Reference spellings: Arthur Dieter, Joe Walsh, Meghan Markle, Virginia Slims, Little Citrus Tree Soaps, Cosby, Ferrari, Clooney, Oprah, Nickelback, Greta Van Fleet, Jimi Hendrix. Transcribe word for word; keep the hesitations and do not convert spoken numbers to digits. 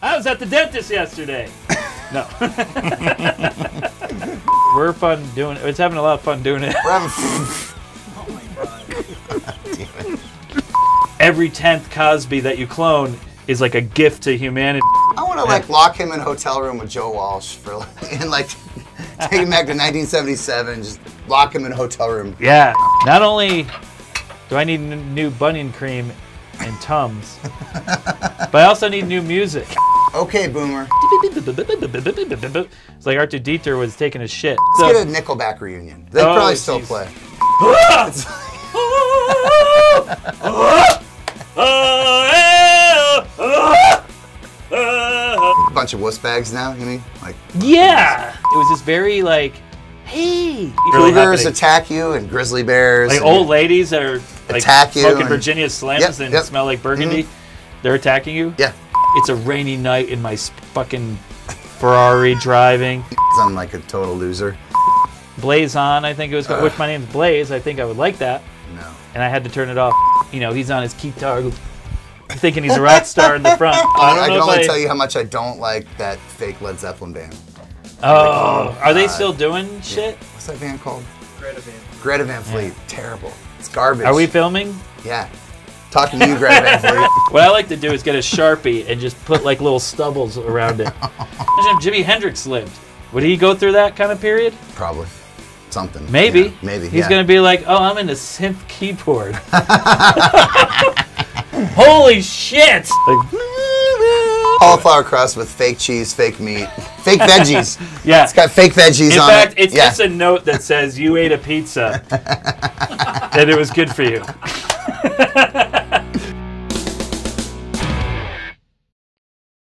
I was at the dentist yesterday. No. We're fun doing it. It's having a lot of fun doing it. Oh my god. God damn it. Every tenth Cosby that you clone is like a gift to humanity. I want to like lock him in a hotel room with Joe Walsh for like, and like take him back to nineteen seventy-seven, just lock him in a hotel room. Yeah. Not only do I need new bunion cream and Tums, but I also need new music. Okay, Boomer. It's like Arthur Dieter was taking a shit. Let's so, get a Nickelback reunion. They oh, probably still geez. play. A bunch of wuss bags now, you mean? Like yeah. It was just very like, hey. Cougars really attack you and grizzly bears. Like old ladies that are like attack you smoking and Virginia Slims yep, and yep. smell like burgundy. Mm-hmm. They're attacking you. Yeah. It's a rainy night in my fucking Ferrari driving. I'm like a total loser. Blaze on, I think it was called, uh, which my name's Blaze. I think I would like that. No. And I had to turn it off. You know, he's on his guitar thinking he's a rock star in the front. I, don't I know can only I, tell you how much I don't like that fake Led Zeppelin band. Oh, like, oh are they still doing shit? Yeah. What's that band called? Greta Van Fleet. Greta Van Fleet. Yeah. Terrible. It's garbage. Are we filming? Yeah. Talking to you, Greta Van Fleet. What I like to do is get a Sharpie and just put like little stubbles around it. Imagine if Jimi Hendrix lived. Would he go through that kind of period? Probably. Something. Maybe. Yeah, maybe. He's yeah. going to be like, oh, I'm in a synth keyboard. Holy shit! Like, cauliflower crust with fake cheese, fake meat, fake veggies. Yeah. It's got fake veggies in on fact, it. In fact, it's yeah. just a note that says, you ate a pizza and it was good for you.